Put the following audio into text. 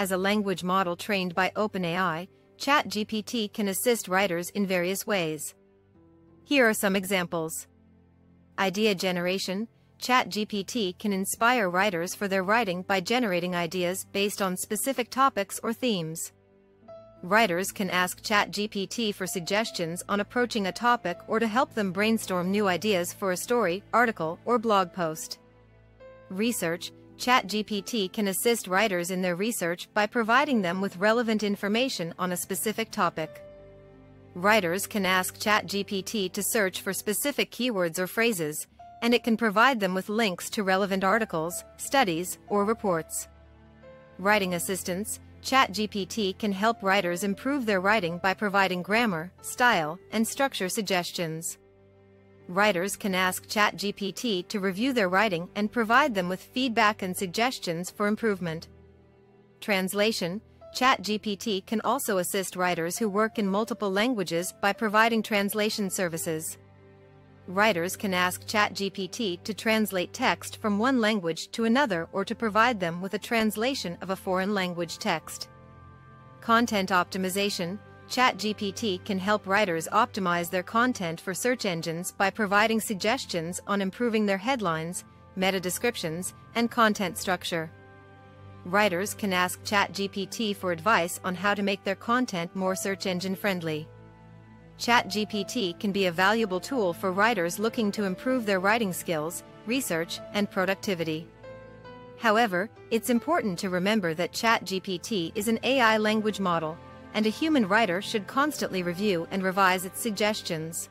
As a language model trained by OpenAI, ChatGPT can assist writers in various ways. Here are some examples. Idea generation. ChatGPT can inspire writers for their writing by generating ideas based on specific topics or themes. Writers can ask ChatGPT for suggestions on approaching a topic or to help them brainstorm new ideas for a story, article, or blog post. Research. ChatGPT can assist writers in their research by providing them with relevant information on a specific topic. Writers can ask ChatGPT to search for specific keywords or phrases, and it can provide them with links to relevant articles, studies, or reports. Writing assistance. ChatGPT can help writers improve their writing by providing grammar, style, and structure suggestions. Writers can ask ChatGPT to review their writing and provide them with feedback and suggestions for improvement. Translation. ChatGPT can also assist writers who work in multiple languages by providing translation services. Writers can ask ChatGPT to translate text from one language to another or to provide them with a translation of a foreign language text. Content optimization. ChatGPT can help writers optimize their content for search engines by providing suggestions on improving their headlines, meta descriptions, and content structure. Writers can ask ChatGPT for advice on how to make their content more search engine friendly. ChatGPT can be a valuable tool for writers looking to improve their writing skills, research, and productivity. However, it's important to remember that ChatGPT is an AI language model, and a human writer should constantly review and revise its suggestions.